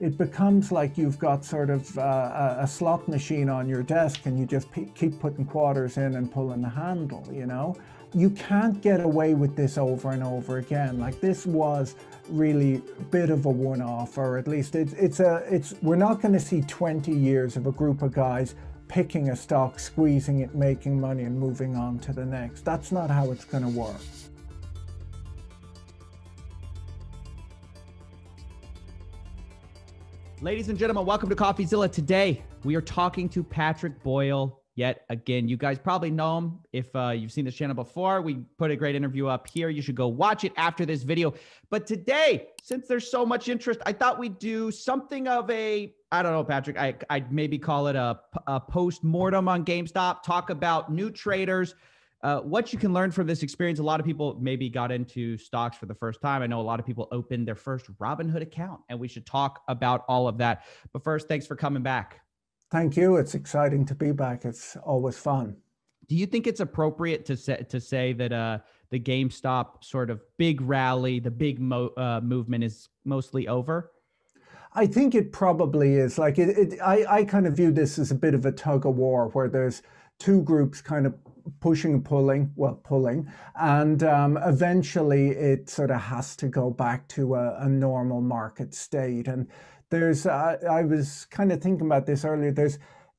it becomes like you've got sort of a slot machine on your desk and you just keep putting quarters in and pulling the handle, you know? You can't get away with this over and over again. Like, this was really a bit of a one-off, or at least we're not going to see 20 years of a group of guys picking a stock, squeezing it, making money and moving on to the next. That's not how it's going to work. Ladies and gentlemen, welcome to Coffeezilla. Today, we are talking to Patrick Boyle yet again. You guys probably know him if you've seen this channel before. We put a great interview up here. You should go watch it after this video. But today, since there's so much interest, I thought we'd do something of a, I don't know, Patrick, I'd maybe call it a post-mortem on GameStop, talk about new traders, what you can learn from this experience. A lot of people maybe got into stocks for the first time. I know a lot of people opened their first Robinhood account, and we should talk about all of that. But first, thanks for coming back. Thank you. It's exciting to be back. It's always fun. Do you think it's appropriate to say that the GameStop sort of big rally, the big movement is mostly over? I think it probably is. Like I kind of view this as a bit of a tug of war where there's two groups kind of pushing and pulling, and eventually it sort of has to go back to a normal market state. And there's, I was kind of thinking about this earlier,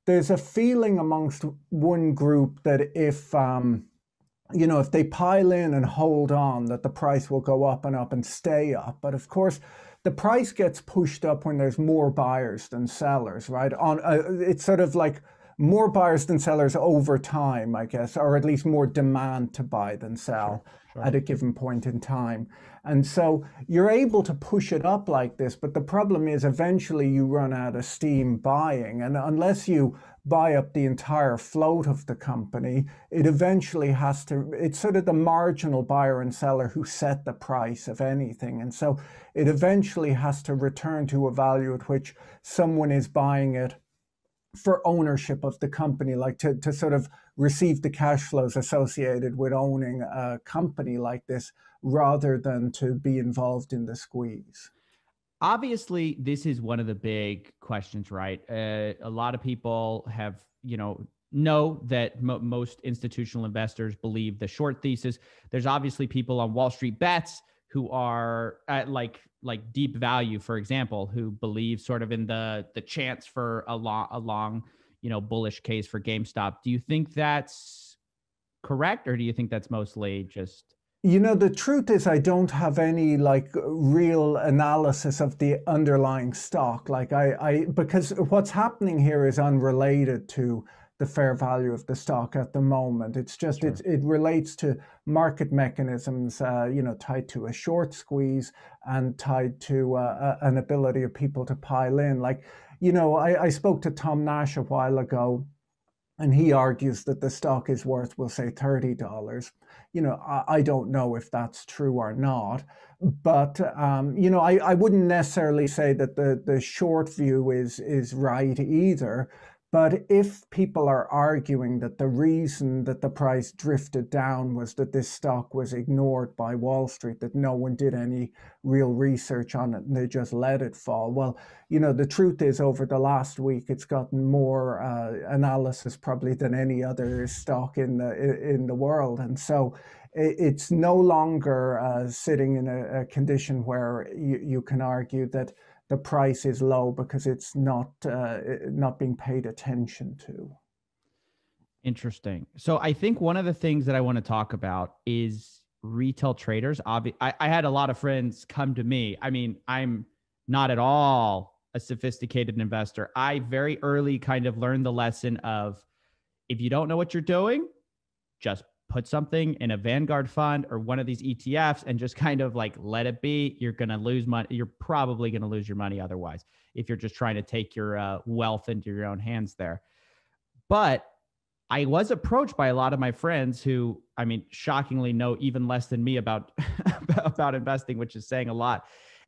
there's a feeling amongst one group that if, you know, if they pile in and hold on, that the price will go up and up and stay up. But of course, the price gets pushed up when there's more buyers than sellers, right? It's sort of like, more buyers than sellers over time, I guess, or at least more demand to buy than sell at a given point in time. And so you're able to push it up like this, but the problem is eventually you run out of steam buying. And unless you buy up the entire float of the company, it eventually has to, it's sort of the marginal buyer and seller who set the price of anything. And so it eventually has to return to a value at which someone is buying it for ownership of the company, like to sort of receive the cash flows associated with owning a company like this, rather than to be involved in the squeeze. Obviously, this is one of the big questions, right? A lot of people have, you know that most institutional investors believe the short thesis. There's obviously people on Wall Street Bets who are at like deep value, for example, who believe sort of in the chance for a long, you know, bullish case for GameStop. Do you think that's correct, or do you think that's mostly just? You know, the truth is I don't have any like real analysis of the underlying stock. Like because what's happening here is unrelated to the fair value of the stock at the moment. It's just, it relates to market mechanisms, you know, tied to a short squeeze and tied to an ability of people to pile in. Like, you know, I spoke to Tom Nash a while ago, and he argues that the stock is worth, we'll say, $30. You know, I don't know if that's true or not, but, you know, I wouldn't necessarily say that the short view is right either. But if people are arguing that the reason that the price drifted down was that this stock was ignored by Wall Street, that no one did any real research on it and they just let it fall, well, you know, the truth is over the last week, it's gotten more analysis probably than any other stock in the world. And so it's no longer sitting in a condition where you can argue that the price is low because it's not being paid attention to. Interesting. So I think one of the things that I want to talk about is retail traders. I had a lot of friends come to me. I mean, I'm not at all a sophisticated investor. I very early kind of learned the lesson of, if you don't know what you're doing, just put something in a Vanguard fund or one of these ETFs and just kind of like let it be. You're going to lose money. You're probably going to lose your money otherwise, if you're just trying to take your wealth into your own hands there. But I was approached by a lot of my friends who, I mean, shockingly know even less than me about, about investing, which is saying a lot.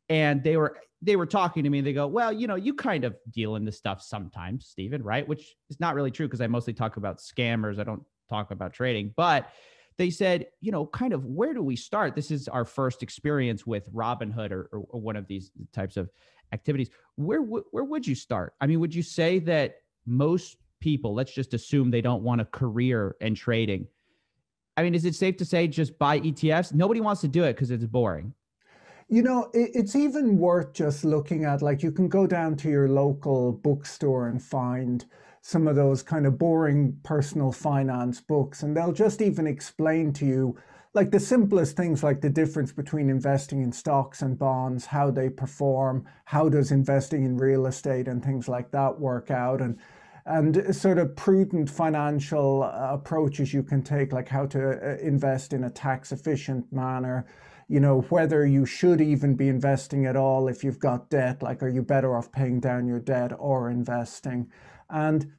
And they were talking to me. They go, well, you know, you kind of deal in this stuff sometimes, Stephen, right? Which is not really true because I mostly talk about scammers. I don't talk about trading, but they said, you know, kind of, where do we start? This is our first experience with Robinhood or one of these types of activities, where would you start? I mean, would you say that most people, let's just assume they don't want a career in trading. I mean, is it safe to say just buy ETFs? Nobody wants to do it because it's boring. You know, it's even worth just looking at, like, you can go down to your local bookstore and find some of those kind of boring personal finance books, and they'll just even explain to you, like, the simplest things, like the difference between investing in stocks and bonds, how they perform, how does investing in real estate and things like that work out, and sort of prudent financial approaches you can take, like how to invest in a tax efficient manner, you know, whether you should even be investing at all if you've got debt, like, are you better off paying down your debt or investing? And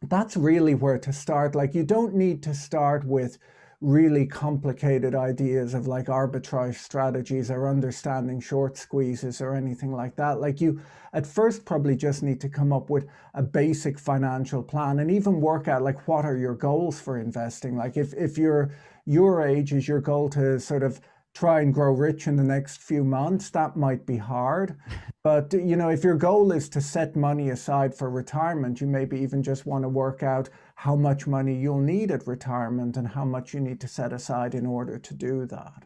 that's really where to start. Like, you don't need to start with really complicated ideas of like arbitrage strategies or understanding short squeezes or anything like that. Like, you at first probably just need to come up with a basic financial plan and even work out, like, what are your goals for investing? Like, if you're your age, is your goal to sort of try and grow rich in the next few months? That might be hard. But, you know, if your goal is to set money aside for retirement, you maybe even just want to work out how much money you'll need at retirement and how much you need to set aside in order to do that.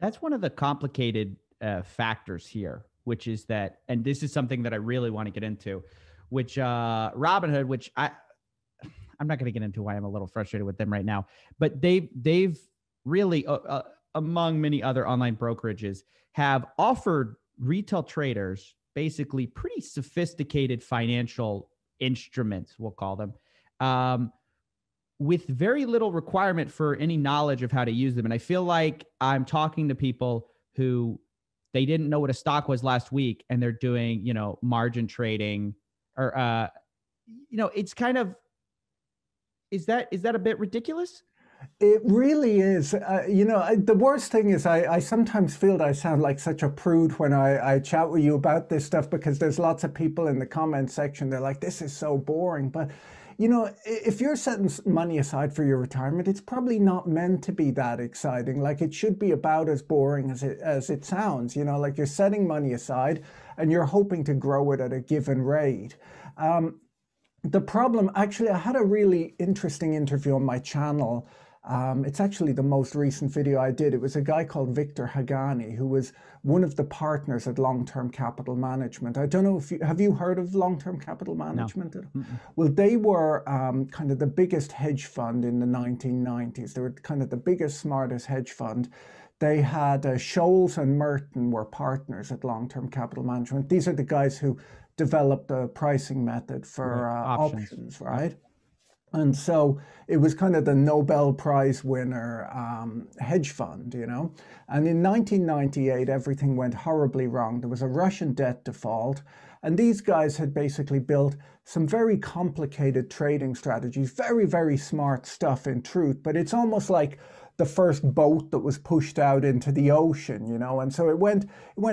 That's one of the complicated factors here, which is that, and this is something that I really want to get into, which Robinhood, which I'm not going to get into why I'm a little frustrated with them right now, but they've really, among many other online brokerages, have offered retail traders basically pretty sophisticated financial instruments, we'll call them, with very little requirement for any knowledge of how to use them. And I feel like I'm talking to people who they didn't know what a stock was last week and they're doing, you know, margin trading or, you know, it's kind of, is that a bit ridiculous? It really is. You know, the worst thing is I sometimes feel that I sound like such a prude when I chat with you about this stuff, because there's lots of people in the comment section. They're like, this is so boring. But, you know, if you're setting money aside for your retirement, it's probably not meant to be that exciting. Like, it should be about as boring as it sounds, you know, like you're setting money aside and you're hoping to grow it at a given rate. The problem, actually, I had a really interesting interview on my channel. It's actually the most recent video I did. It was a guy called Victor Haghani, who was one of the partners at Long Term Capital Management. I don't know if have you heard of Long Term Capital Management? No. Mm-mm. Well, they were kind of the biggest hedge fund in the 1990s. They were kind of the biggest, smartest hedge fund. They had Scholes and Merton were partners at Long Term Capital Management. These are the guys who developed the pricing method for options, right? And so it was kind of the Nobel Prize winner hedge fund, you know. And in 1998, everything went horribly wrong. There was a Russian debt default. And these guys had basically built some very complicated trading strategies, very, very smart stuff in truth. But it's almost like the first boat that was pushed out into the ocean, you know. And so it went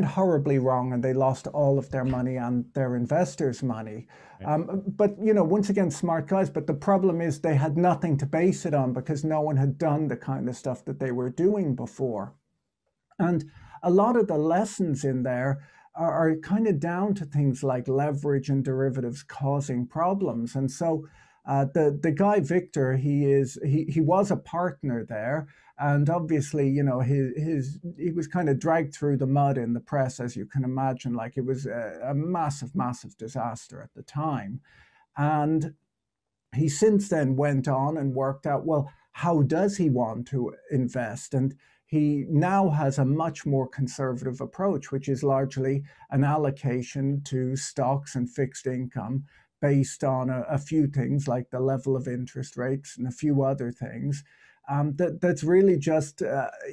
horribly wrong, and they lost all of their money and their investors' money. But, you know, once again, smart guys. But the problem is they had nothing to base it on, because no one had done the kind of stuff that they were doing before. And a lot of the lessons in there are kind of down to things like leverage and derivatives causing problems. And so the guy Victor, he was a partner there, and obviously, you know, he was kind of dragged through the mud in the press, as you can imagine. Like, it was a massive, massive disaster at the time, and he since then went on and worked out, well, how does he want to invest? And he now has a much more conservative approach, which is largely an allocation to stocks and fixed income, based on a few things like the level of interest rates and a few other things. That's really just,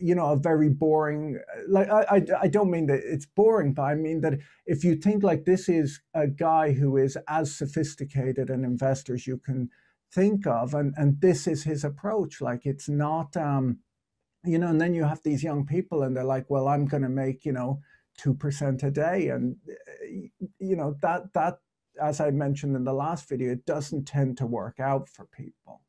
you know, a very boring, like, I don't mean that it's boring, but I mean that if you think, like, this is a guy who is as sophisticated an investor as you can think of, and this is his approach. Like, it's not, you know, and then you have these young people and they're like, well, I'm going to make, you know, 2% a day. And, you know, that, as I mentioned in the last video, it doesn't tend to work out for people.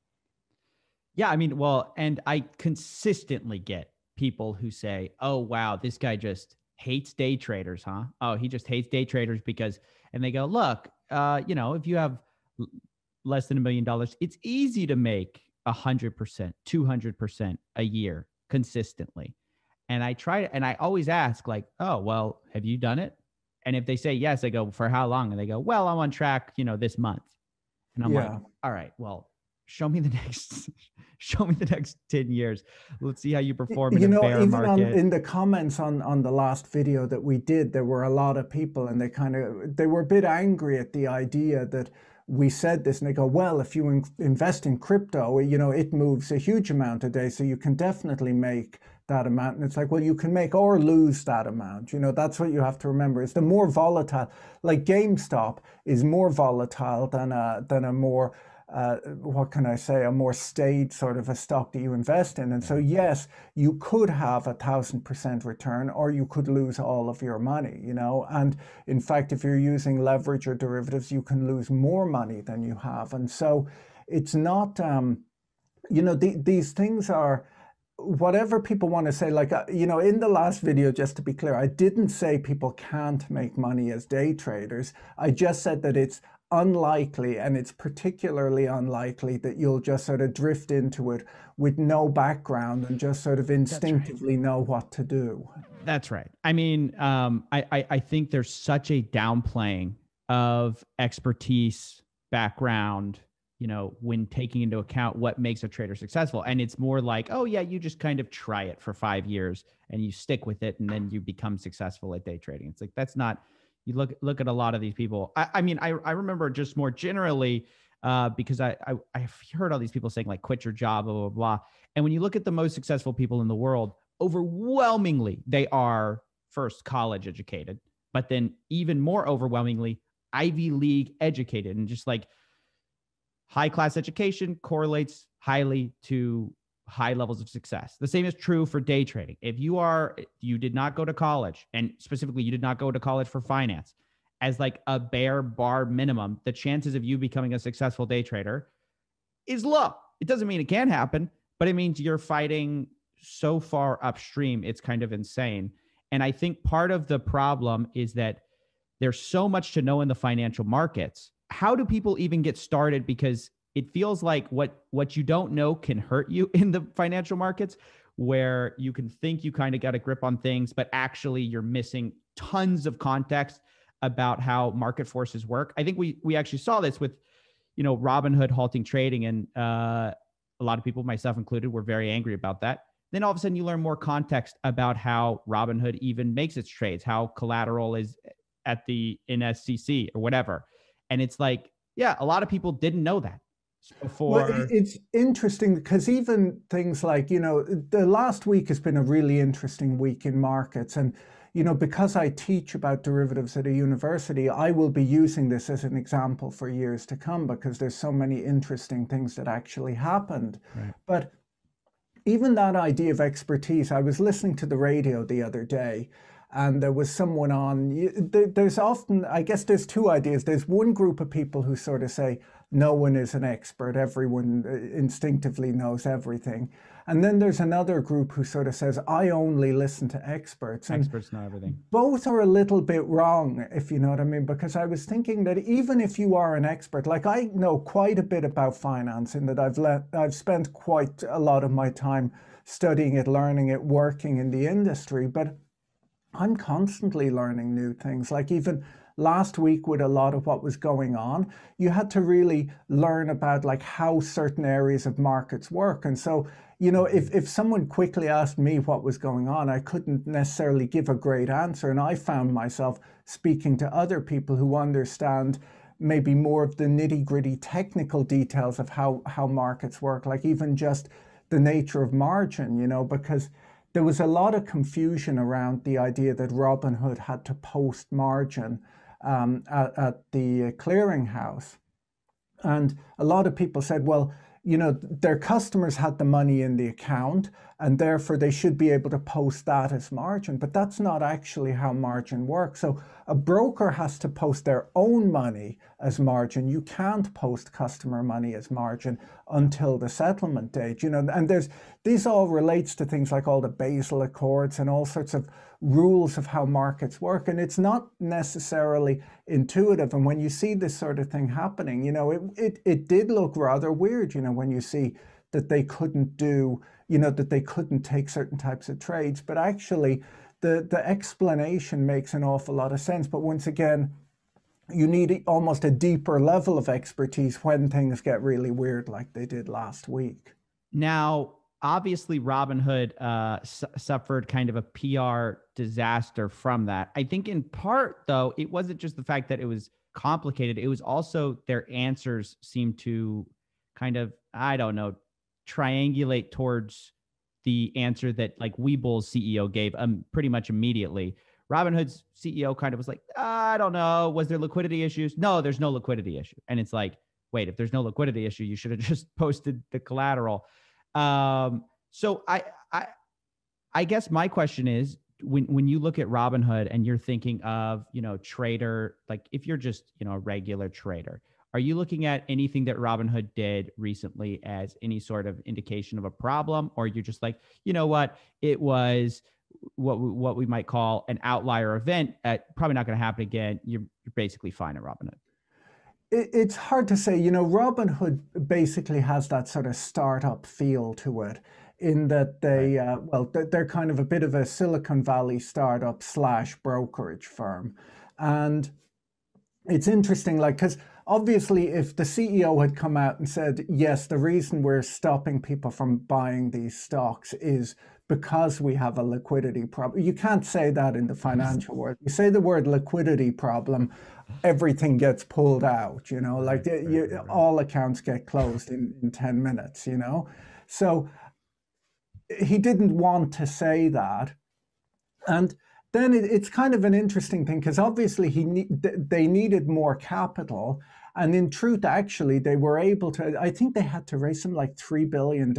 Yeah, I mean, well, and I consistently get people who say, oh, wow, this guy just hates day traders, huh? Oh, he just hates day traders because, and they go, look, you know, if you have less than $1 million, it's easy to make 100%, 200% a year consistently. And I try to, and I always ask like, oh, well, have you done it? And if they say yes, I go, for how long? And they go, well, I'm on track, you know, this month. And I'm like, all right, well, show me the next, show me the next 10 years. Let's see how you perform in a bear market. You know, even in the comments on the last video that we did, there were a lot of people and they kind of, they were a bit angry at the idea that we said this, and they go, well, if you invest in crypto, you know, it moves a huge amount a day, so you can definitely make that amount. And it's like, well, you can make or lose that amount. You know, that's what you have to remember. It's the more volatile, like GameStop is more volatile than a more, what can I say, a more staid sort of a stock that you invest in. And so, yes, you could have a 1000% return, or you could lose all of your money, you know. And in fact, if you're using leverage or derivatives, you can lose more money than you have. And so it's not, you know, these things are, whatever people want to say, like, you know, in the last video, just to be clear, I didn't say people can't make money as day traders. I just said that it's unlikely, and it's particularly unlikely that you'll just sort of drift into it with no background and just sort of instinctively know what to do. That's right. I mean, I think there's such a downplaying of expertise, background, you know, when taking into account what makes a trader successful. And it's more like, oh yeah, you just kind of try it for 5 years and you stick with it, and then you become successful at day trading. It's like, that's not, you look at a lot of these people. I mean, I remember just more generally, because I've heard all these people saying like, quit your job, blah, blah, blah. And when you look at the most successful people in the world, overwhelmingly, they are first college educated, but then even more overwhelmingly, Ivy League educated. And just like, high class education correlates highly to high levels of success. The same is true for day trading. If you are, you did not go to college, and specifically you did not go to college for finance, as like a bare bar minimum, the chances of you becoming a successful day trader is low. It doesn't mean it can't happen, but it means you're fighting so far upstream. It's kind of insane. And I think part of the problem is that there's so much to know in the financial markets. How do people even get started? Because it feels like what you don't know can hurt you in the financial markets, where you can think you kind of got a grip on things, but actually you're missing tons of context about how market forces work. I think we actually saw this with, you know, Robinhood halting trading, and a lot of people, myself included, were very angry about that. Then all of a sudden you learn more context about how Robinhood even makes its trades, how collateral is at the NSCC or whatever. And it's like, yeah, a lot of people didn't know that before. Well, it's interesting because even things like, you know, the last week has been a really interesting week in markets. And, you know, because I teach about derivatives at a university, I will be using this as an example for years to come, because there's so many interesting things that actually happened. Right. But even that idea of expertise, I was listening to the radio the other day, and there was someone on, there's often, I guess there's two ideas. There's one group of people who sort of say, no one is an expert, everyone instinctively knows everything. And then there's another group who sort of says, I only listen to experts. And experts know everything. Both are a little bit wrong, if you know what I mean, because I was thinking that even if you are an expert, like I know quite a bit about finance in that I've spent quite a lot of my time studying it, learning it, working in the industry, but I'm constantly learning new things. Like even last week with a lot of what was going on, you had to really learn about like how certain areas of markets work. And so, you know, if someone quickly asked me what was going on, I couldn't necessarily give a great answer. And I found myself speaking to other people who understand maybe more of the nitty-gritty technical details of how markets work, like even just the nature of margin, you know, because there was a lot of confusion around the idea that Robinhood had to post margin at the clearinghouse. And a lot of people said, well, you know, their customers had the money in the account and therefore they should be able to post that as margin, but that's not actually how margin works. So a broker has to post their own money as margin. You can't post customer money as margin until the settlement date, you know, and these all relates to things like all the Basel Accords and all sorts of rules of how markets work. And it's not necessarily intuitive. And when you see this sort of thing happening, you know, it did look rather weird, you know, when you see that they couldn't do, you know, that they couldn't take certain types of trades. But actually, the explanation makes an awful lot of sense. But once again, you need almost a deeper level of expertise when things get really weird like they did last week. Now, obviously, Robinhood suffered kind of a PR disaster from that. I think in part, though, it wasn't just the fact that it was complicated. It was also their answers seemed to kind of, I don't know, triangulate towards the answer that like Webull's CEO gave pretty much immediately. Robinhood's CEO kind of was like, I don't know. Was there liquidity issues? No, there's no liquidity issue. And it's like, wait, if there's no liquidity issue, you should have just posted the collateral. So I guess my question is, when you look at Robinhood and you're thinking of, you know, trader, like if you're just, you know, a regular trader, are you looking at anything that Robinhood did recently as any sort of indication of a problem? Or you're just like, you know what, it was what we might call an outlier event, probably not going to happen again. You're basically fine at Robinhood. It's hard to say. You know, Robinhood basically has that sort of startup feel to it, in that they, well, they're kind of a bit of a Silicon Valley startup slash brokerage firm. And it's interesting, like, because obviously, if the CEO had come out and said, yes, the reason we're stopping people from buying these stocks is because we have a liquidity problem. You can't say that in the financial world. You say the word liquidity problem, everything gets pulled out, you know, like right. All accounts get closed in 10 minutes, you know. So he didn't want to say that. And then it's kind of an interesting thing, because obviously they needed more capital. And in truth, actually, they were able to, I think they had to raise some like $3 billion.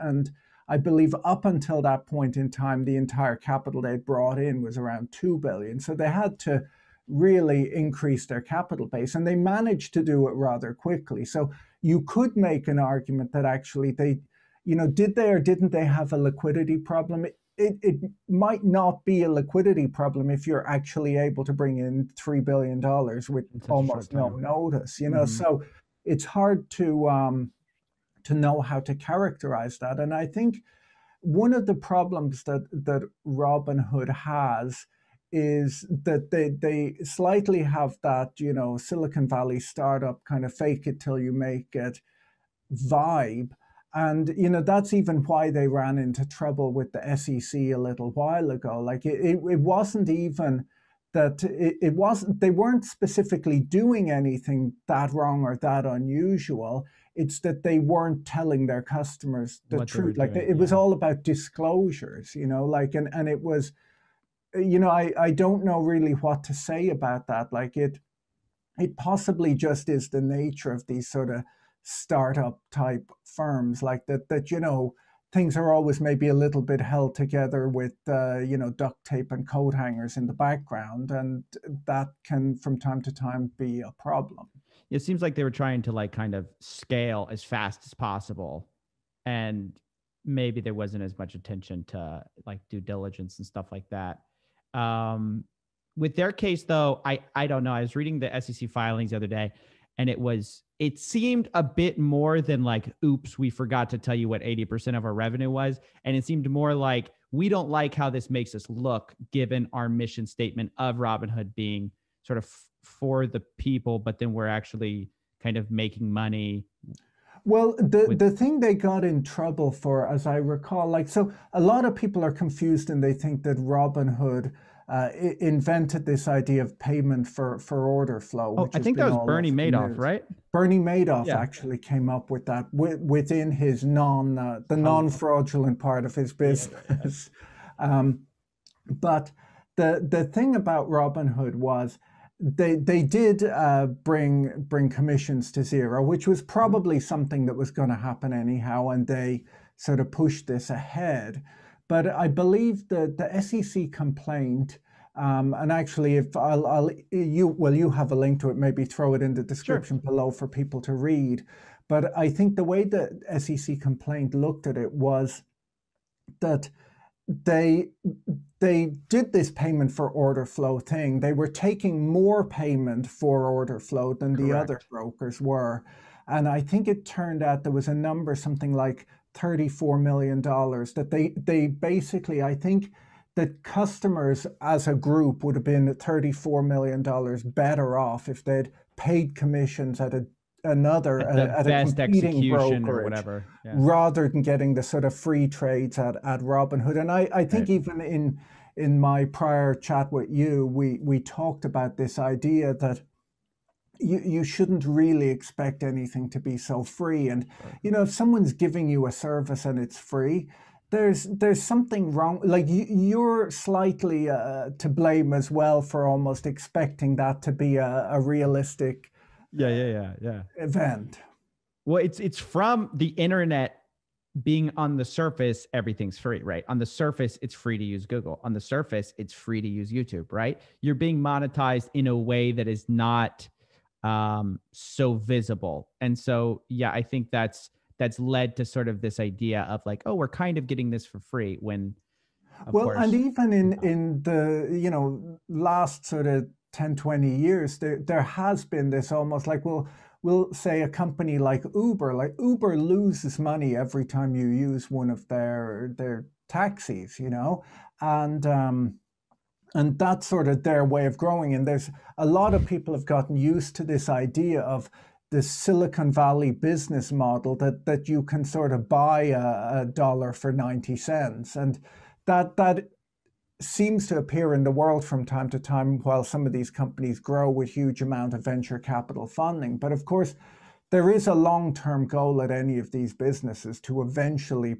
And I believe up until that point in time, the entire capital they brought in was around $2 billion. So they had to really increase their capital base, and they managed to do it rather quickly. So you could make an argument that actually they, you know, did they or didn't they have a liquidity problem? It might not be a liquidity problem if you're actually able to bring in $3 billion with almost no notice, you know. Mm-hmm. So it's hard to know how to characterize that. And I think one of the problems that Robinhood has is that they slightly have that, you know, Silicon Valley startup kind of fake it till you make it vibe. And, you know, that's even why they ran into trouble with the SEC a little while ago. Like it wasn't even that it wasn't, they weren't specifically doing anything that wrong or that unusual. It's that they weren't telling their customers the truth. Like it was all about disclosures, you know, like, and it was, you know, I don't know really what to say about that. Like it possibly just is the nature of these sort of startup type firms, like that, you know, things are always maybe a little bit held together with, you know, duct tape and coat hangers in the background. And that can from time to time be a problem. It seems like they were trying to like kind of scale as fast as possible. And maybe there wasn't as much attention to like due diligence and stuff like that. With their case though, I don't know. I was reading the SEC filings the other day, and it seemed a bit more than like, oops, we forgot to tell you what 80% of our revenue was. And it seemed more like, we don't like how this makes us look, given our mission statement of Robinhood being sort of for the people, but then we're actually kind of making money. Well, the thing they got in trouble for, as I recall, like, so a lot of people are confused and they think that Robinhood invented this idea of payment for order flow. Which I think that was Bernie Madoff, right? Bernie Madoff actually came up with that within his non-fraudulent part of his business. Yeah. But the thing about Robinhood was they did bring commissions to zero, which was probably something that was going to happen anyhow, and they sort of pushed this ahead. But I believe that the SEC complaint, and actually, if you have a link to it, maybe throw it in the description below for people to read. But I think the way the SEC complaint looked at it was that they did this payment for order flow thing. They were taking more payment for order flow than the other brokers were. And I think it turned out there was a number, something like $34 million that they basically, I think that customers as a group would have been $34 million better off if they'd paid commissions at a competing brokerage or whatever, rather than getting the sort of free trades at Robinhood. And I think even in my prior chat with you, we talked about this idea that you shouldn't really expect anything to be so free. And you know, if someone's giving you a service and it's free, there's something wrong. Like you're slightly to blame as well for almost expecting that to be a realistic event. Well, it's from the internet being on the surface, everything's free, right? On the surface, it's free to use Google. On the surface, it's free to use YouTube, right? You're being monetized in a way that is not so visible. And so, yeah, I think that's led to sort of this idea of like, oh, we're kind of getting this for free when, of course, and even in the, you know, last sort of 10, 20 years, there has been this almost like, well, we'll say a company like Uber loses money every time you use one of their taxis, you know, and that's sort of their way of growing. And there's a lot of people have gotten used to this idea of this Silicon Valley business model that you can sort of buy a dollar for 90 cents. And that seems to appear in the world from time to time while some of these companies grow with huge amount of venture capital funding. But of course, there is a long-term goal at any of these businesses to eventually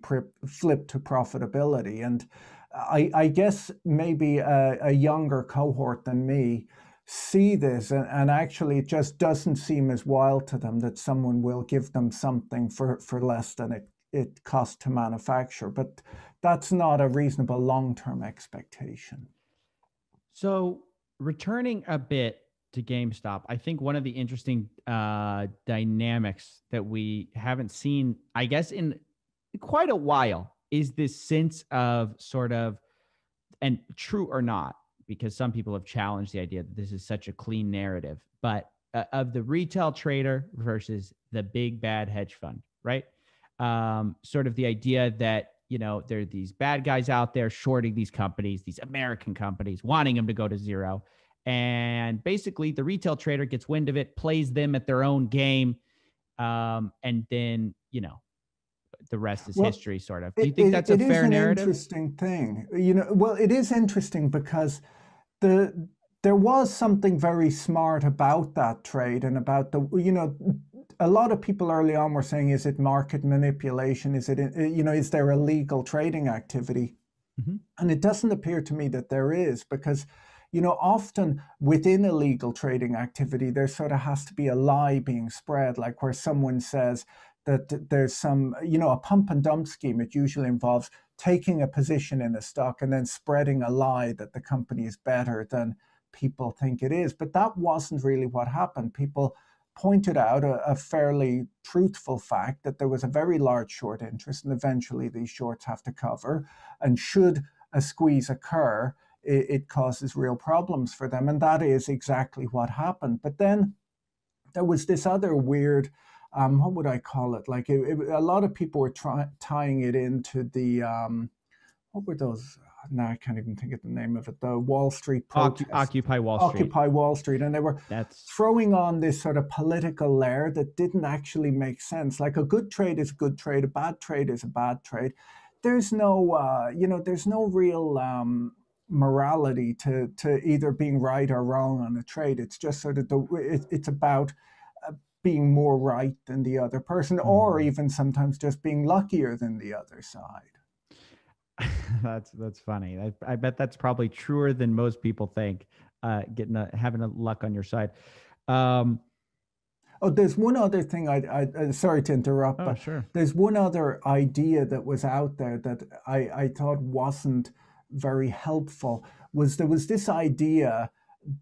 flip to profitability. And I guess maybe a younger cohort than me see this, and actually it just doesn't seem as wild to them that someone will give them something for less than it costs to manufacture. But that's not a reasonable long-term expectation. So returning a bit to GameStop, I think one of the interesting dynamics that we haven't seen, I guess, in quite a while is this sense of sort of, and true or not, because some people have challenged the idea that this is such a clean narrative, but of the retail trader versus the big bad hedge fund, right? Sort of the idea that, you know, there are these bad guys out there shorting these companies, these American companies, wanting them to go to zero. And basically the retail trader gets wind of it, plays them at their own game. And then, you know, the rest is history, sort of. Do you think that's a fair narrative? It is an interesting thing. You know, well, it is interesting because there was something very smart about that trade and about the, you know, a lot of people early on were saying, is it market manipulation? Is it, you know, is there illegal trading activity? Mm-hmm. And it doesn't appear to me that there is, because, you know, often within illegal trading activity, there sort of has to be a lie being spread, like where someone says that there's some, you know, a pump and dump scheme. It usually involves taking a position in a stock and then spreading a lie that the company is better than people think it is. But that wasn't really what happened. People pointed out a fairly truthful fact that there was a very large short interest, and eventually these shorts have to cover, and should a squeeze occur, it causes real problems for them. And that is exactly what happened. But then there was this other weird, what would I call it? Like a lot of people were tying it into the, what were those? Now I can't even think of the name of it, the Wall Street protest. Occupy Wall Street. Occupy Wall Street. And they were throwing on this sort of political layer that didn't actually make sense. Like a good trade is a good trade, a bad trade is a bad trade. There's no, you know, there's no real morality to either being right or wrong on a trade. It's just sort of, it's about being more right than the other person, or even sometimes just being luckier than the other side. That's funny. I bet that's probably truer than most people think, having a luck on your side. Oh, there's one other thing. I sorry to interrupt, but sure. There's one other idea that was out there that I thought wasn't very helpful. There was this idea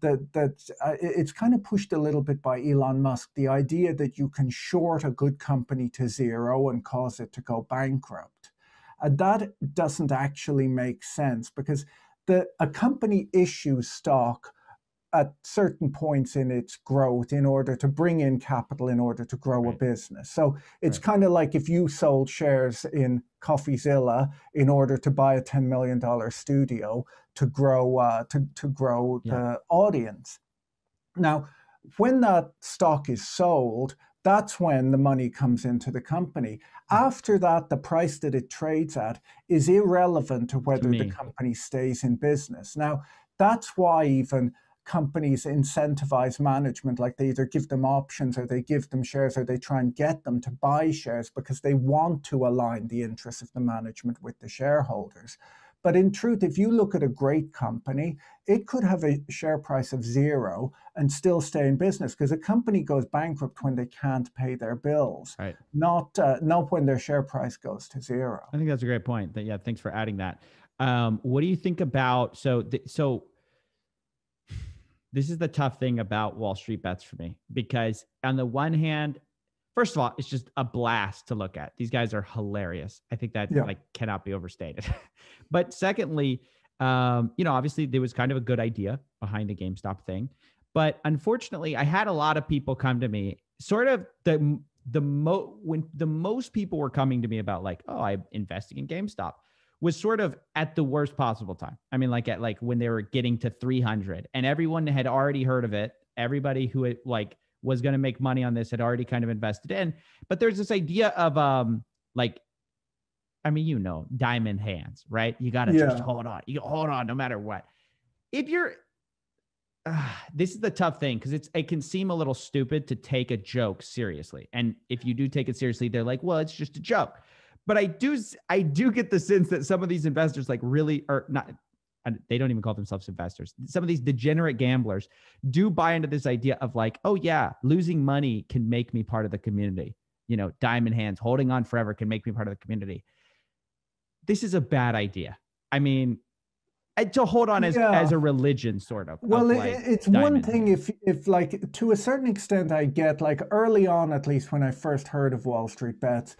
that it's kind of pushed a little bit by Elon Musk, the idea that you can short a good company to zero and cause it to go bankrupt. That doesn't actually make sense, because a company issues stock at certain points in its growth in order to bring in capital in order to grow a business. So it's kind of like if you sold shares in Coffeezilla in order to buy a $10 million studio to grow, the audience. Now, when that stock is sold, that's when the money comes into the company. After that, the price that it trades at is irrelevant to whether the company stays in business. Now, that's why even companies incentivize management, like they either give them options or they give them shares or they try and get them to buy shares, because they want to align the interests of the management with the shareholders. But in truth, if you look at a great company, it could have a share price of zero and still stay in business, because a company goes bankrupt when they can't pay their bills, not when their share price goes to zero. I think that's a great point. Yeah, thanks for adding that. What do you think about, this is the tough thing about Wall Street Bets for me, because on the one hand, first of all, it's just a blast to look at. These guys are hilarious. I think that like cannot be overstated. But secondly, you know, obviously there was kind of a good idea behind the GameStop thing, but unfortunately, I had a lot of people come to me sort of when the most people were coming to me about like, oh, I'm investing in GameStop, was sort of at the worst possible time. I mean, like at like when they were getting to 300 and everyone had already heard of it. Everybody who had, like was going to make money on this had already kind of invested in. But there's this idea of like, I mean, you know, diamond hands, right? You got to just hold on. You hold on no matter what. If you're, this is the tough thing, because it can seem a little stupid to take a joke seriously. And if you do take it seriously, they're like, well, it's just a joke. But I do get the sense that some of these investors like really are not, they don't even call themselves investors. Some of these degenerate gamblers do buy into this idea of like, oh yeah, losing money can make me part of the community. You know, diamond hands, holding on forever can make me part of the community. This is a bad idea. I mean, to hold on as a religion, sort of. Well, it's one thing if like, to a certain extent, I get like early on, at least when I first heard of Wall Street Bets,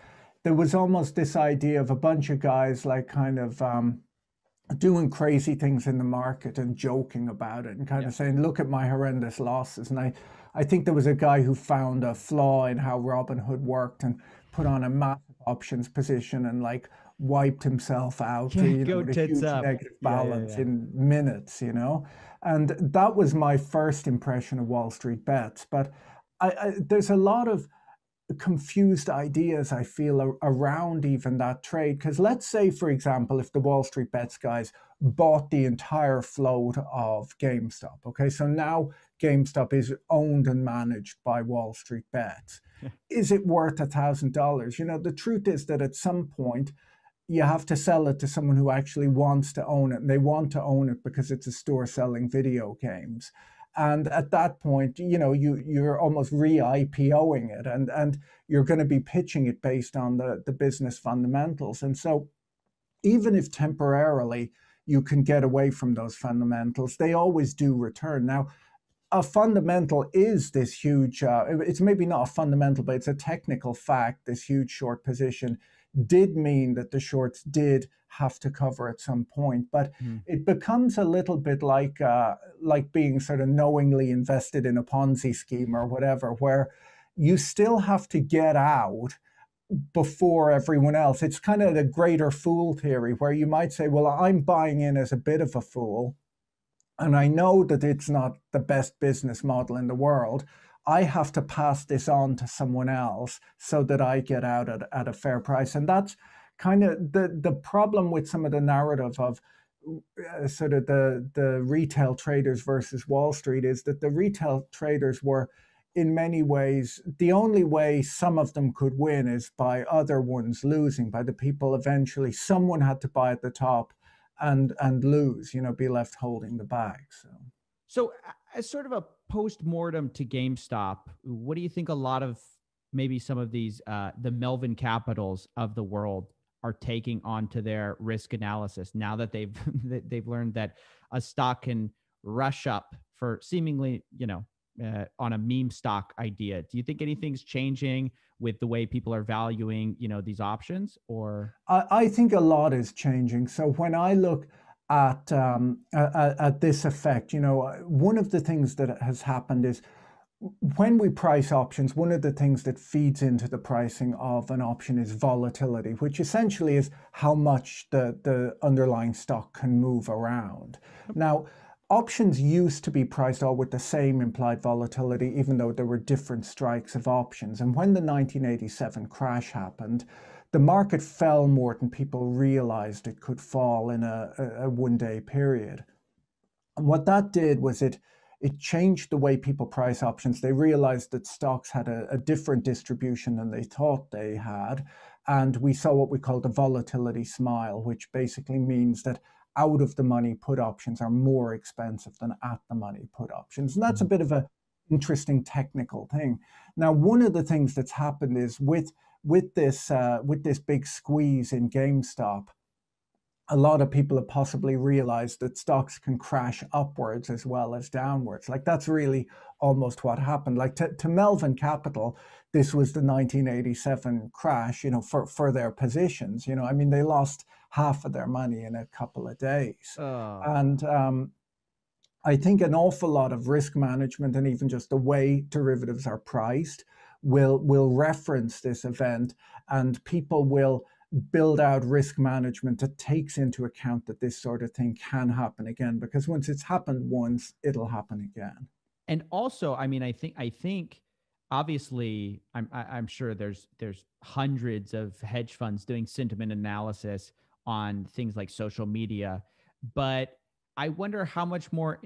there was almost this idea of a bunch of guys like kind of doing crazy things in the market and joking about it and kind of saying, look at my horrendous losses. And I think there was a guy who found a flaw in how Robinhood worked and put on a massive options position and like wiped himself out with a huge negative balance in minutes, you know. And that was my first impression of Wall Street Bets. But there's a lot of confused ideas, I feel, around even that trade. Because let's say, for example, if the Wall Street Bets guys bought the entire float of GameStop, okay, so now GameStop is owned and managed by Wall Street Bets. Is it worth $1,000? You know, the truth is that at some point, you have to sell it to someone who actually wants to own it. And they want to own it because it's a store selling video games. And at that point, you know, you're almost re-IPOing it, and you're going to be pitching it based on the business fundamentals. And so even if temporarily you can get away from those fundamentals, they always do return. Now, a fundamental is this huge, it's maybe not a fundamental, but it's a technical fact. This huge short position did mean that the shorts did have to cover at some point, but it becomes a little bit like being sort of knowingly invested in a Ponzi scheme or whatever, where you still have to get out before everyone else. It's kind of the greater fool theory, where you might say, well, I'm buying in as a bit of a fool, and I know that it's not the best business model in the world. I have to pass this on to someone else so that I get out at a fair price. And that's kind of the problem with some of the narrative of sort of the retail traders versus Wall Street, is that the retail traders were in many ways, the only way some of them could win is by other ones losing, by the people eventually, someone had to buy at the top and lose, you know, be left holding the bag. So as sort of a post-mortem to GameStop, what do you think a lot of maybe some of these, the Melvin Capitals of the world are taking onto their risk analysis now that they've learned that a stock can rush up for seemingly, you know, on a meme stock idea. Do you think anything's changing with the way people are valuing, you know, these options? Or I think a lot is changing. So when I look at this effect, you know, one of the things that has happened is when we price options, one of the things that feeds into the pricing of an option is volatility, which essentially is how much the underlying stock can move around. Now, options used to be priced all with the same implied volatility, even though there were different strikes of options. And when the 1987 crash happened, the market fell more than people realized it could fall in a one-day period. And what that did was it changed the way people price options. They realized that stocks had a different distribution than they thought they had. And we saw what we call the volatility smile, which basically means that out of the money put options are more expensive than at the money put options. And that's a bit of an interesting technical thing. Now, one of the things that's happened is with this big squeeze in GameStop, a lot of people have possibly realized that stocks can crash upwards as well as downwards. Like, that's really almost what happened. Like, to Melvin Capital, this was the 1987 crash, you know, for their positions. You know, I mean, they lost half of their money in a couple of days. Oh. And I think an awful lot of risk management and even just the way derivatives are priced will reference this event, and people will build out risk management that takes into account that this sort of thing can happen again, because once it's happened once, it'll happen again. And also, I mean, I think obviously I'm sure there's hundreds of hedge funds doing sentiment analysis on things like social media, but I wonder how much more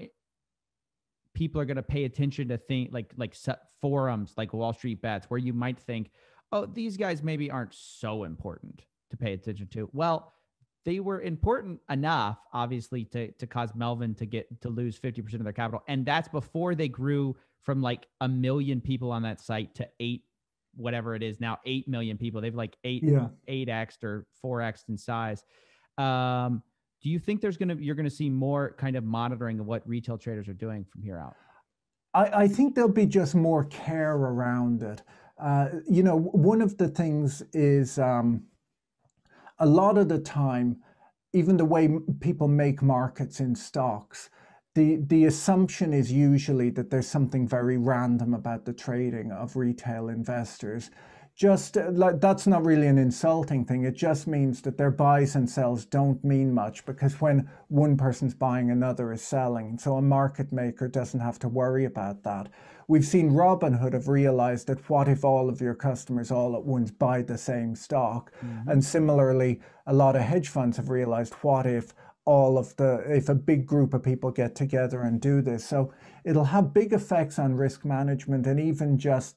people are going to pay attention to things like forums like Wall Street Bets, where you might think, oh, these guys maybe aren't so important to pay attention to. Well, they were important enough, obviously, to cause Melvin to lose 50% of their capital. And that's before they grew from like 1 million people on that site to 8, whatever it is now, 8 million people. They've like 8X'd or 4X'd in size. Do you think you're going to see more kind of monitoring of what retail traders are doing from here out? I think there'll be just more care around it. You know, one of the things is a lot of the time, even the way people make markets in stocks, the assumption is usually that there's something very random about the trading of retail investors. Just like, that's not really an insulting thing. It just means that their buys and sells don't mean much, because when one person's buying, another is selling. So a market maker doesn't have to worry about that. We've seen Robinhood have realized that what if all of your customers all at once buy the same stock? Mm-hmm. And similarly, a lot of hedge funds have realized what if if a big group of people get together and do this. So it'll have big effects on risk management, and even just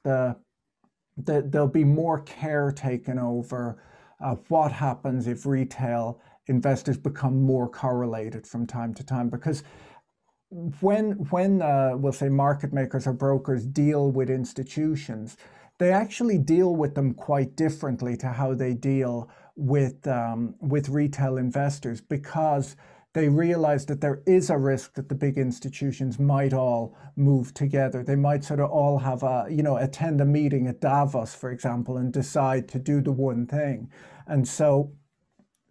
there'll be more care taken over what happens if retail investors become more correlated from time to time. Because when we'll say market makers or brokers deal with institutions, they actually deal with them quite differently to how they deal with retail investors, because they realize that there is a risk that the big institutions might all move together. They might sort of all have attend a meeting at Davos, for example, and decide to do the one thing. And so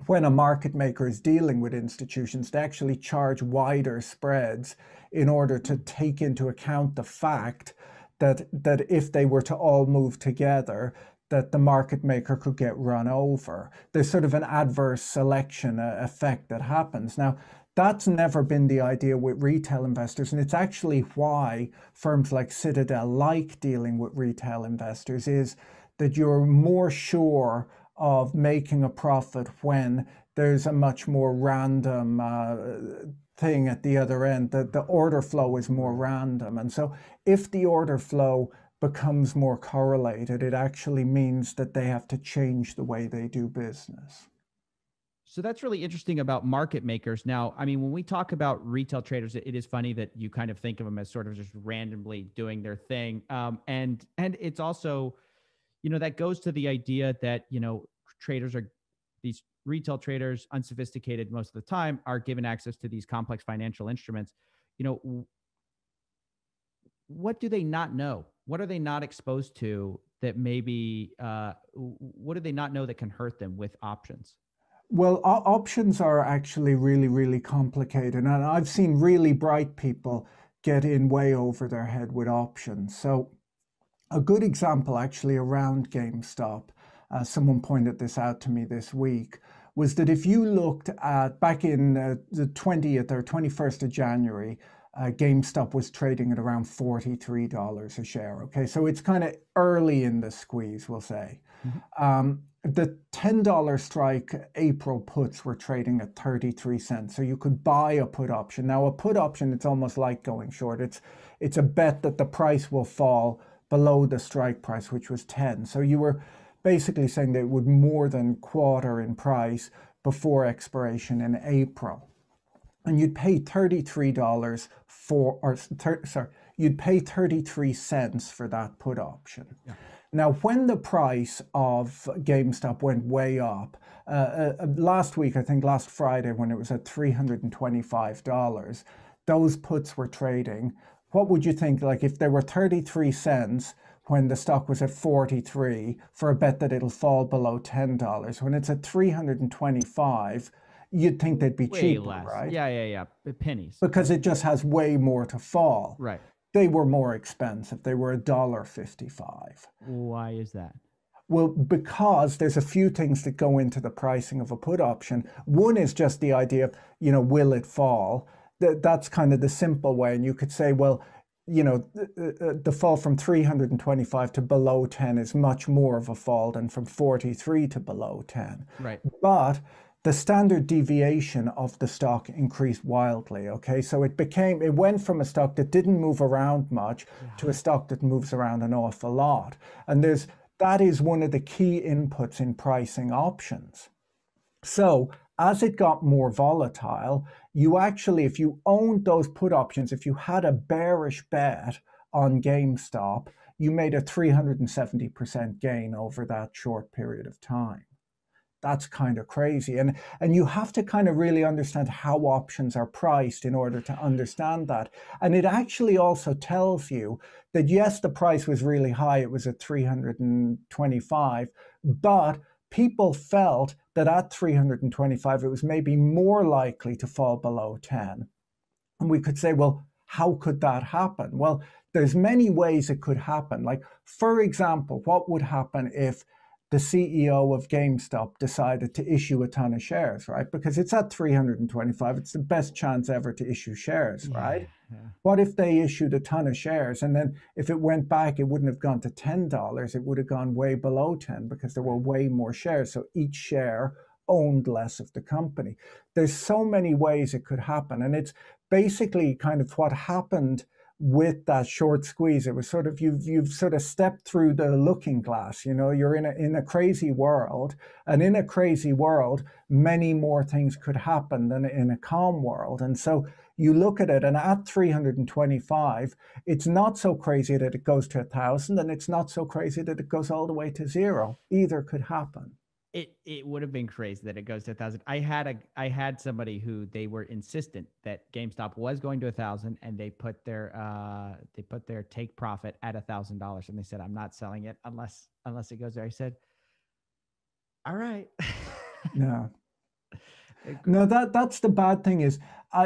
when a market maker is dealing with institutions, they actually charge wider spreads in order to take into account the fact that if they were to all move together, that the market maker could get run over. There's sort of an adverse selection effect that happens. Now, that's never been the idea with retail investors, and it's actually why firms like Citadel like dealing with retail investors, is that you're more sure of making a profit when there's a much more random thing at the other end. The order flow is more random. And so if the order flow becomes more correlated, it actually means that they have to change the way they do business. So that's really interesting about market makers. Now, I mean, when we talk about retail traders, it is funny that you kind of think of them as sort of just randomly doing their thing. And it's also, you know, that goes to the idea that, you know, these retail traders, unsophisticated most of the time, are given access to these complex financial instruments. You know, what do they not know? What are they not exposed to that maybe, what do they not know that can hurt them with options? Well, options are actually really, really complicated. And I've seen really bright people get in way over their head with options. So a good example actually around GameStop, someone pointed this out to me this week, was that if you looked at back in the 20th or 21st of January, GameStop was trading at around $43 a share. Okay, so it's kind of early in the squeeze, we'll say. Mm-hmm. The $10 strike April puts were trading at 33 cents. So you could buy a put option. Now a put option, it's almost like going short. It's a bet that the price will fall below the strike price, which was 10. So you were basically saying that it would more than quarter in price before expiration in April. And you'd pay you'd pay 33 cents for that put option. Yeah. Now, when the price of GameStop went way up, last week, I think last Friday, when it was at $325, those puts were trading. What would you think, like if there were 33 cents when the stock was at 43 for a bet that it'll fall below $10, when it's at 325, you'd think they'd be cheaper, right? Yeah, pennies. Because it just has way more to fall. Right. They were more expensive. They were $1.55. Why is that? Well, because there's a few things that go into the pricing of a put option. One is just the idea of, you know, will it fall? That's kind of the simple way. And you could say, well, you know, the fall from 325 to below 10 is much more of a fall than from 43 to below 10. Right. But the standard deviation of the stock increased wildly, okay? So it went from a stock that didn't move around much to a stock that moves around an awful lot. And that is one of the key inputs in pricing options. So as it got more volatile, you actually, if you owned those put options, if you had a bearish bet on GameStop, you made a 370% gain over that short period of time. That's kind of crazy. And you have to kind of really understand how options are priced in order to understand that. And it actually also tells you that, yes, the price was really high. It was at 325, but people felt that at 325, it was maybe more likely to fall below 10. And we could say, well, how could that happen? Well, there's many ways it could happen. Like, for example, what would happen if the CEO of GameStop decided to issue a ton of shares, right? Because it's at 325. It's the best chance ever to issue shares, right? Yeah. What if they issued a ton of shares, and then if it went back, it wouldn't have gone to $10. It would have gone way below 10 because there were way more shares. So each share owned less of the company. There's so many ways it could happen. And it's basically kind of what happened with that short squeeze. It was sort of, you've sort of stepped through the looking glass. You know, you're in a crazy world, and in a crazy world, many more things could happen than in a calm world. And so you look at it, and at 325, it's not so crazy that it goes to 1,000, and it's not so crazy that it goes all the way to zero. Either could happen. It would have been crazy that it goes to 1,000. I had somebody who, they were insistent that GameStop was going to 1,000, and they put their take profit at $1,000, and they said, "I'm not selling it unless it goes there." I said, "All right." No, no, that's the bad thing is,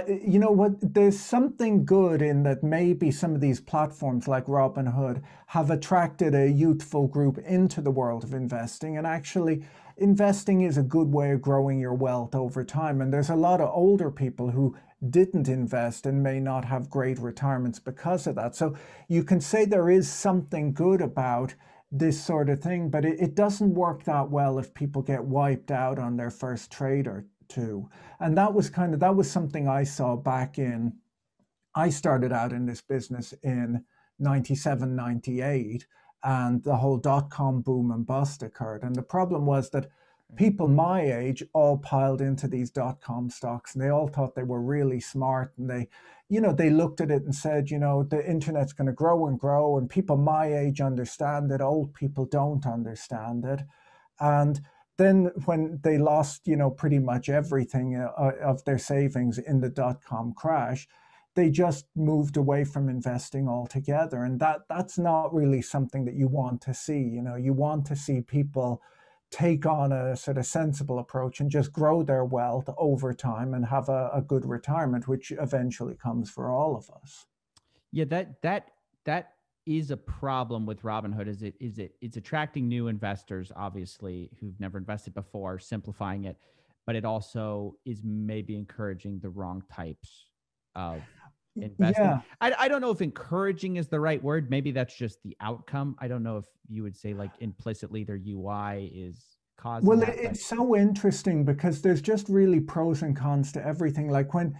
you know what? There's something good in that maybe some of these platforms like Robinhood have attracted a youthful group into the world of investing, and actually, investing is a good way of growing your wealth over time. And there's a lot of older people who didn't invest and may not have great retirements because of that. So you can say there is something good about this sort of thing, but it doesn't work that well if people get wiped out on their first trade or two. And that was something I saw back in, I started out in this business in 97, 98. And the whole dot-com boom and bust occurred. And the problem was that people my age all piled into these dot-com stocks, and they all thought they were really smart. And they, you know, they looked at it and said, you know, the internet's going to grow and grow, and people my age understand it. Old people don't understand it. And then when they lost, you know, pretty much everything of their savings in the dot-com crash, they just moved away from investing altogether. And that's not really something that you want to see. You know, you want to see people take on a sort of sensible approach and just grow their wealth over time and have a good retirement, which eventually comes for all of us. Yeah, that is a problem with Robinhood. It's attracting new investors, obviously, who've never invested before, simplifying it, but it also is maybe encouraging the wrong types of investing. Yeah. I don't know if encouraging is the right word. Maybe that's just the outcome. I don't know if you would say like implicitly their UI is causing. Well, it's so interesting because there's just really pros and cons to everything. Like when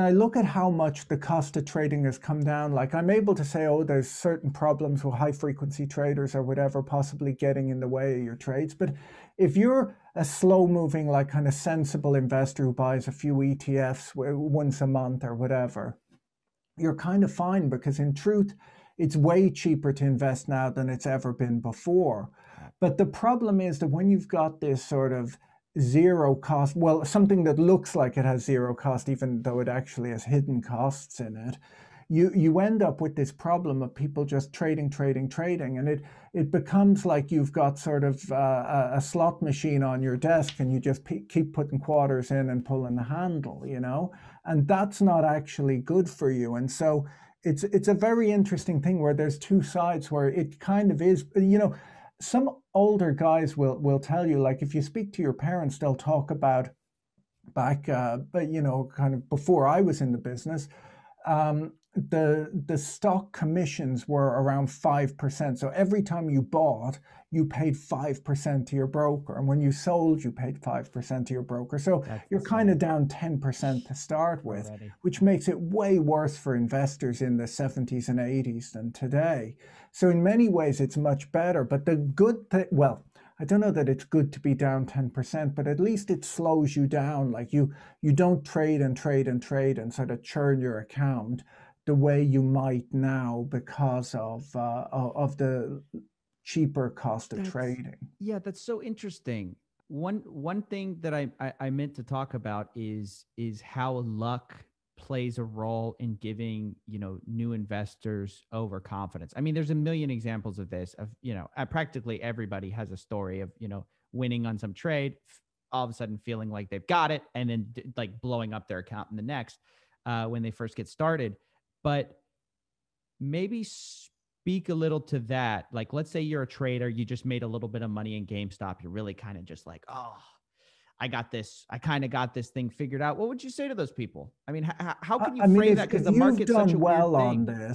I look at how much the cost of trading has come down, like I'm able to say, oh, there's certain problems with high frequency traders or whatever possibly getting in the way of your trades. But if you're a slow moving, like kind of sensible investor who buys a few ETFs once a month or whatever, you're kind of fine, because in truth, it's way cheaper to invest now than it's ever been before. But the problem is that when you've got this sort of zero cost, well, something that looks like it has zero cost, even though it actually has hidden costs in it, you end up with this problem of people just trading. And it becomes like you've got sort of a slot machine on your desk and you just keep putting quarters in and pulling the handle, you know, and that's not actually good for you. And so it's a very interesting thing where there's two sides where it kind of is, you know, some older guys will tell you, like, if you speak to your parents, they'll talk about back, but you know, kind of before I was in the business, the stock commissions were around 5%. So every time you bought, you paid 5% to your broker. And when you sold, you paid 5% to your broker. So you're kind of down 10% to start with, which makes it way worse for investors in the 70s and 80s than today. So in many ways, it's much better. But the good thing, well, I don't know that it's good to be down 10%, but at least it slows you down. Like you don't trade and sort of churn your account the way you might now because of the cheaper cost of trading. Yeah, that's so interesting. One thing that I meant to talk about is how luck plays a role in giving, you know, new investors overconfidence. I mean, there's a million examples of this, of, you know, practically everybody has a story of, you know, winning on some trade, all of a sudden feeling like they've got it, and then like blowing up their account in the next when they first get started. But maybe speak a little to that. Like, let's say you're a trader, you just made a little bit of money in GameStop. You're really kind of just like, oh, I kind of got this thing figured out. What would you say to those people? I mean, how can you frame that? Because the market's such a weird thing.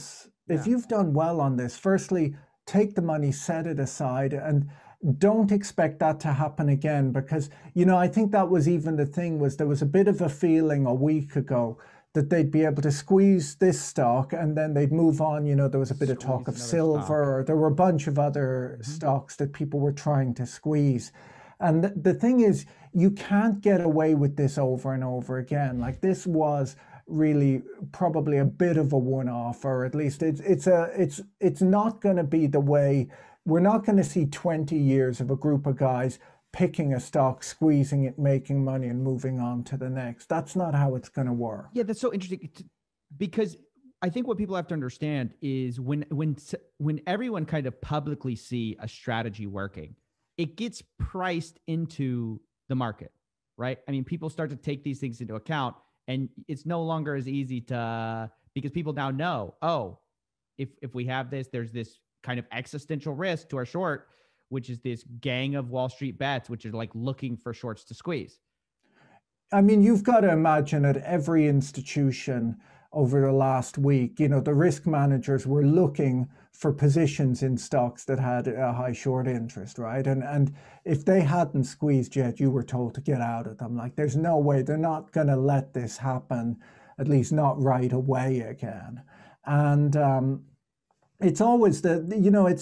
If you've done well on this, firstly, take the money, set it aside, and don't expect that to happen again. Because, you know, I think that was even the thing, was there was a bit of a feeling a week ago that they'd be able to squeeze this stock and then they'd move on. You know, there was a bit of talk of silver, or there were a bunch of other stocks that people were trying to squeeze. And the thing is, you can't get away with this over and over again. Like, this was really probably a bit of a one-off, or at least it's not going to be the way. We're not going to see 20 years of a group of guys picking a stock, squeezing it, making money, and moving on to the next. That's not how it's going to work. Yeah, that's so interesting, because I think what people have to understand is when everyone kind of publicly see a strategy working, it gets priced into the market, right? I mean, people start to take these things into account, and it's no longer as easy to, because people now know, oh, if we have this, there's this kind of existential risk to our short, which is this gang of Wall Street bets, which are like looking for shorts to squeeze. I mean, you've got to imagine at every institution over the last week, you know, the risk managers were looking for positions in stocks that had a high short interest, right? And if they hadn't squeezed yet, you were told to get out of them. Like, there's no way, they're not going to let this happen, at least not right away again. And it's always you know,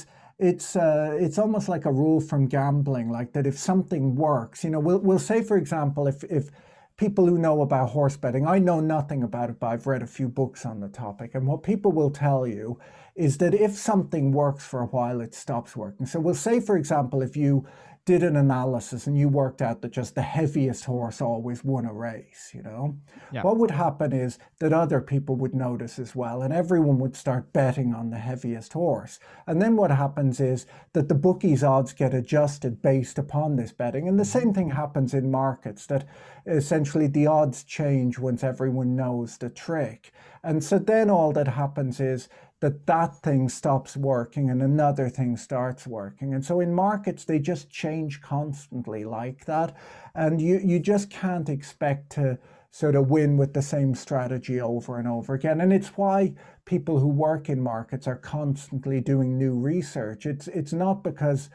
it's almost like a rule from gambling, like that if something works, you know, we'll say, for example, if people who know about horse betting, I know nothing about it, but I've read a few books on the topic. And what people will tell you is that if something works for a while, it stops working. So we'll say, for example, if you did an analysis and you worked out that just the heaviest horse always won a race, you know, what would happen is that other people would notice as well, and everyone would start betting on the heaviest horse. And then what happens is that the bookies' odds get adjusted based upon this betting. And the same thing happens in markets, that essentially the odds change once everyone knows the trick. And so then all that happens is that that thing stops working and another thing starts working. And so in markets, they just change constantly like that. And you just can't expect to sort of win with the same strategy over and over again. And it's why people who work in markets are constantly doing new research. It's not because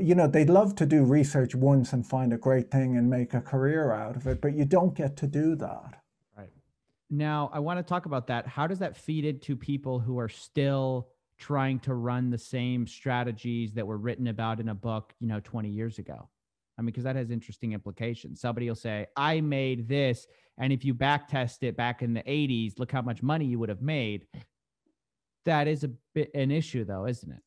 you know, they'd love to do research once and find a great thing and make a career out of it, but you don't get to do that. Now, I want to talk about that. How does that feed into people who are still trying to run the same strategies that were written about in a book, you know, 20 years ago? I mean, because that has interesting implications. Somebody will say, I made this, and if you back test it back in the 80s, look how much money you would have made. That is a bit an issue, though, isn't it?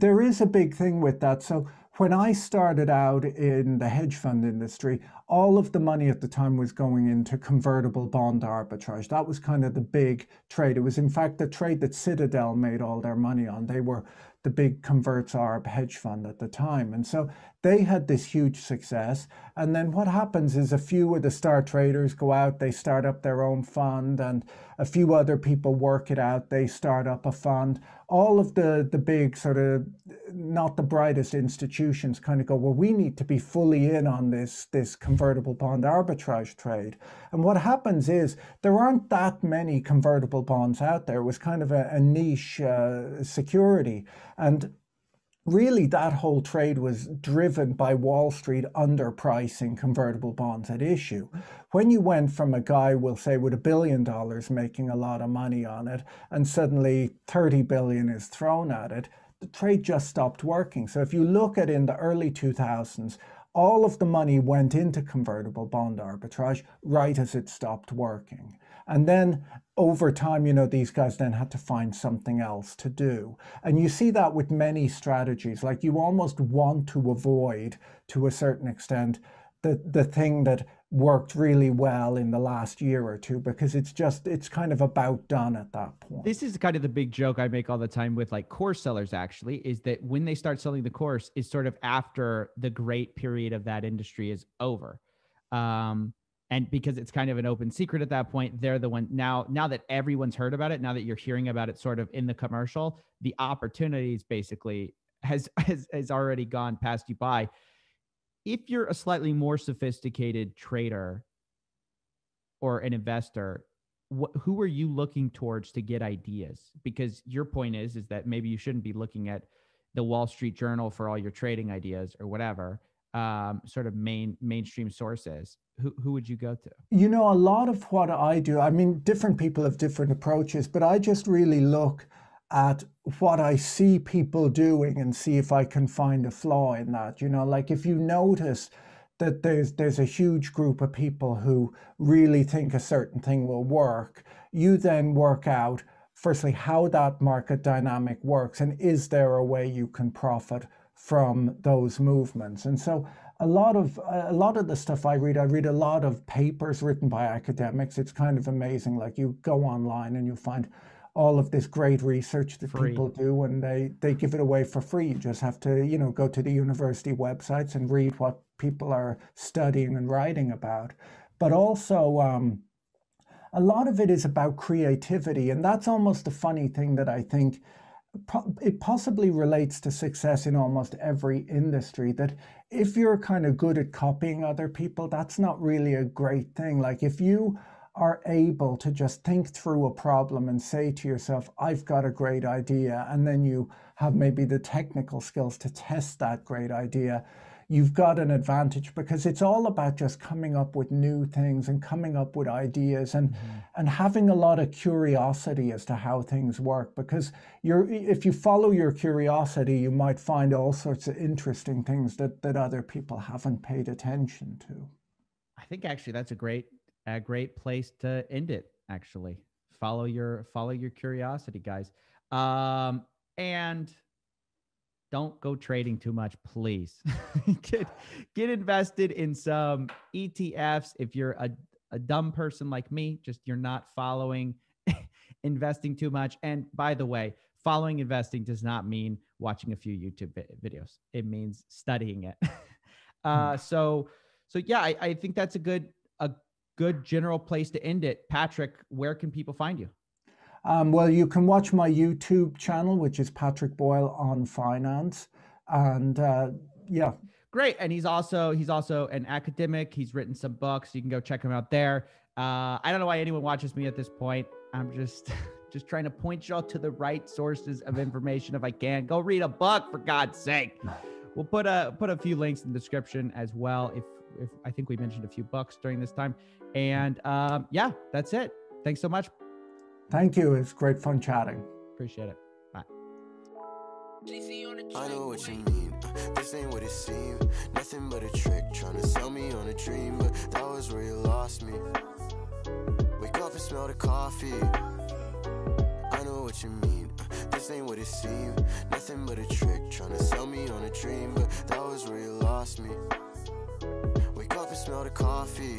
There is a big thing with that. So when I started out in the hedge fund industry, all of the money at the time was going into convertible bond arbitrage. That was kind of the big trade. It was, in fact, the trade that Citadel made all their money on. They were the big converts arb hedge fund at the time. And so they had this huge success. And then what happens is a few of the star traders go out, they start up their own fund, and a few other people work it out, they start up a fund. All of the big sort of not the brightest institutions kind of go, well, we need to be fully in on this convertible bond arbitrage trade. And what happens is there aren't that many convertible bonds out there. It was kind of a niche security. And really, that whole trade was driven by Wall Street underpricing convertible bonds at issue. When you went from a guy, we'll say, with $1 billion making a lot of money on it, and suddenly 30 billion is thrown at it, the trade just stopped working. So if you look at in the early 2000s, all of the money went into convertible bond arbitrage right as it stopped working. And then over time, you know, these guys then had to find something else to do. And you see that with many strategies. Like, you almost want to avoid, to a certain extent, the thing that worked really well in the last year or two, because it's kind of about done at that point. This is kind of the big joke I make all the time with, like, course sellers, actually, is that when they start selling the course is sort of after the great period of that industry is over. And because it's kind of an open secret at that point, they're the one now that everyone's heard about it, now that you're hearing about it sort of in the commercial, the opportunities basically has already gone past you by. If you're a slightly more sophisticated trader or an investor, who are you looking towards to get ideas? Because your point is that maybe you shouldn't be looking at the Wall Street Journal for all your trading ideas or whatever, sort of mainstream sources. Who would you go to? You know, a lot of what I do, I mean, different people have different approaches, but I just really look at what I see people doing and see if I can find a flaw in that. You know, like, if you notice that there's a huge group of people who really think a certain thing will work, you then work out, firstly, how that market dynamic works, and is there a way you can profit from those movements. And so a lot of the stuff I read a lot of papers written by academics. It's kind of amazing. Like, you go online and you find all of this great research that people do, and they give it away for free. You just have to, you know, go to the university websites and read what people are studying and writing about. But also, a lot of it is about creativity, and that's almost a funny thing that I think it possibly relates to success in almost every industry, that if you're kind of good at copying other people, that's not really a great thing. Like, if you are able to just think through a problem and say to yourself, I've got a great idea, and then you have maybe the technical skills to test that great idea, you've got an advantage, because it's all about just coming up with new things and coming up with ideas and having a lot of curiosity as to how things work, because if you follow your curiosity, you might find all sorts of interesting things that other people haven't paid attention to. I think actually that's a great place to end it, actually. Follow your curiosity, guys. And don't go trading too much, please. Get invested in some ETFs. If you're a dumb person like me, just you're not following investing too much. And by the way, following investing does not mean watching a few YouTube videos. It means studying it. So yeah, I think that's a good general place to end it. Patrick, where can people find you? Well, you can watch my YouTube channel, which is Patrick Boyle on Finance, and yeah. Great. And he's also an academic. He's written some books. You can go check him out there. I don't know why anyone watches me at this point. I'm just trying to point y'all to the right sources of information if I can. Go read a book, for God's sake. We'll put a few links in the description as well. If I think we mentioned a few books during this time. And yeah, that's it. Thanks so much. Thank you. It's great fun chatting. Appreciate it. Bye. I know what you mean. This ain't what it seemed. Nothing but a trick trying to sell me on a dream. But that was where you lost me. Wake up and smell the coffee. I know what you mean. This ain't what it seemed. Nothing but a trick trying to sell me on a dream. But that was where you lost me. Wake up and smell the coffee.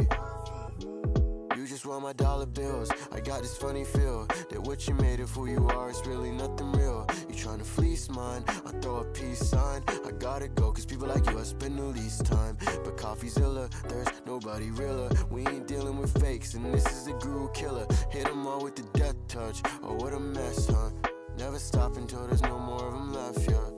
You just want my dollar bills. I got this funny feel that what you made of who you are is really nothing real. You trying to fleece mine, I throw a peace sign. I gotta go, cause people like you I spend the least time. But Coffeezilla, there's nobody realer. We ain't dealing with fakes, and this is the guru killer. Hit them all with the death touch. Oh, what a mess, huh? Never stop until there's no more of them left, yeah.